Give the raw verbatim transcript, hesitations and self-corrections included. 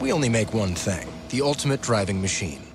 We only make one thing, the ultimate driving machine.